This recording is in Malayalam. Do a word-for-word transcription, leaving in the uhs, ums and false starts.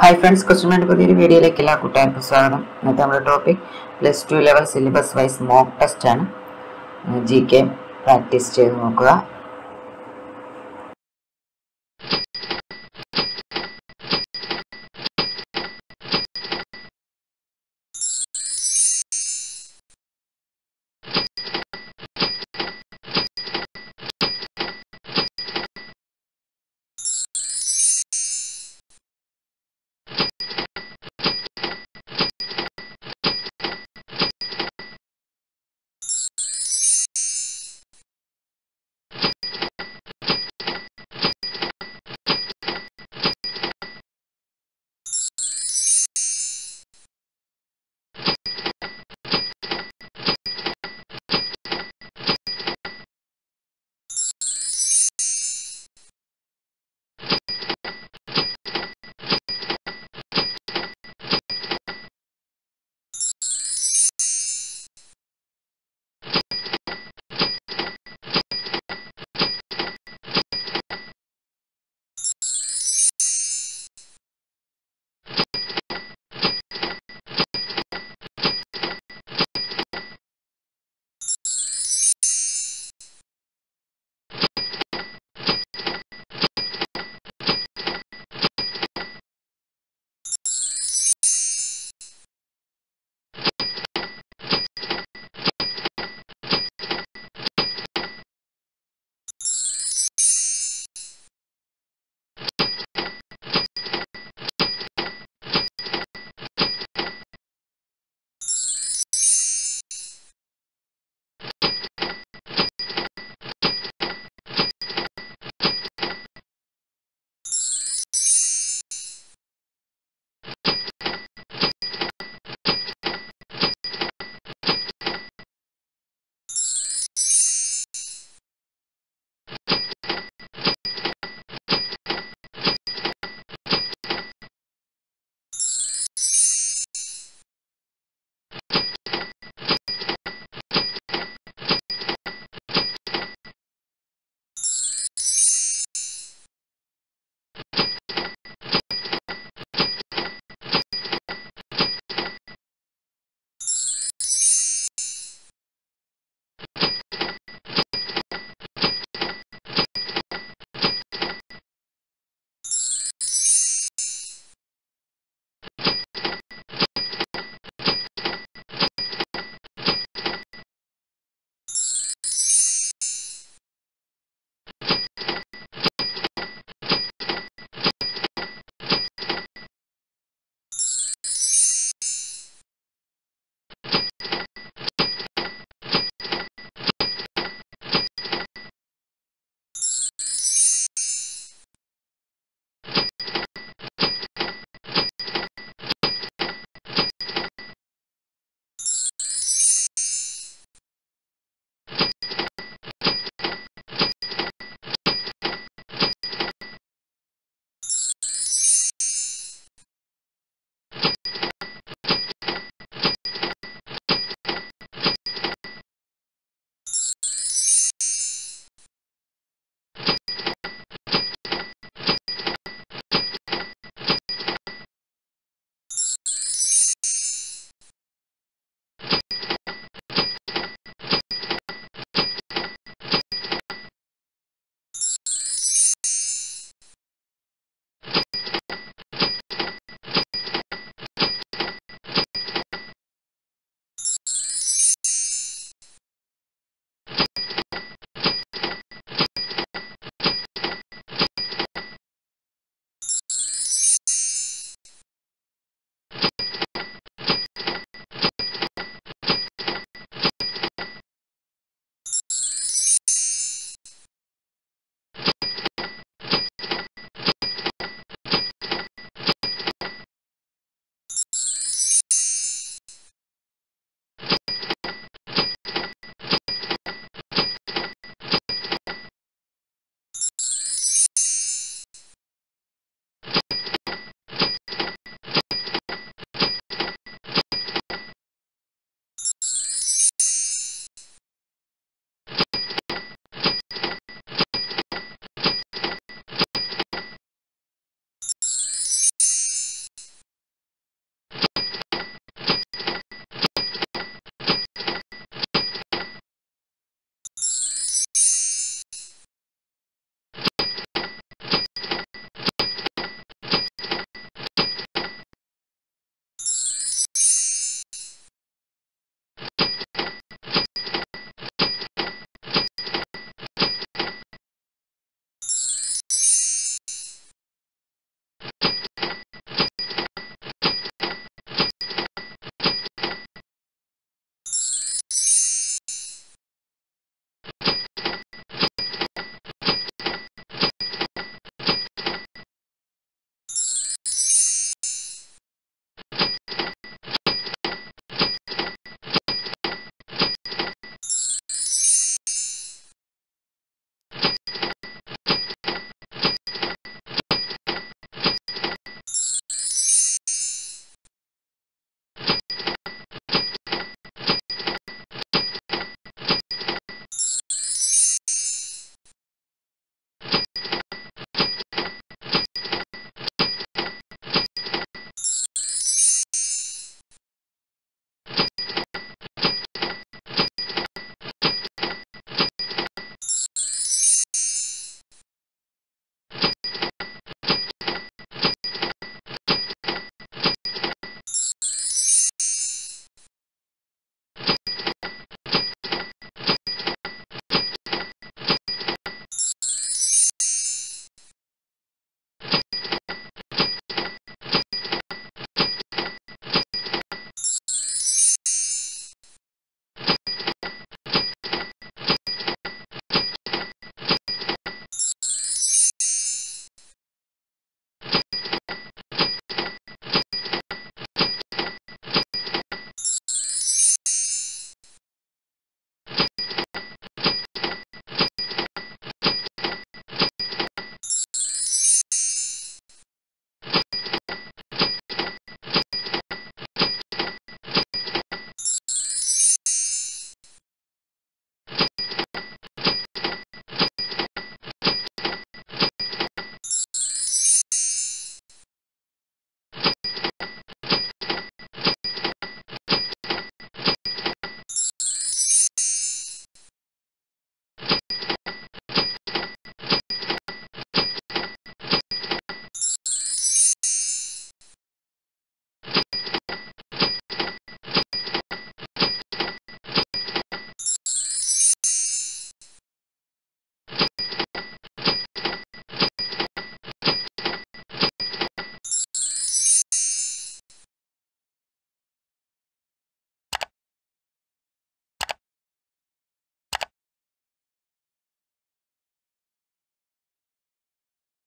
हाय फ्रेंड्स, क्वेश्चन आंसर പുതിയൊരു വീഡിയോയിലേക്ക് എല്ലാ കൂട്ടുകാർക്കും സ്വാഗതം। ഇന്നത്തെ നമ്മുടെ topic plus two level syllabus wise mock test ആണ്। ജി കെ പ്രാക്ടീസ് ചെയ്ത് നോക്കുക।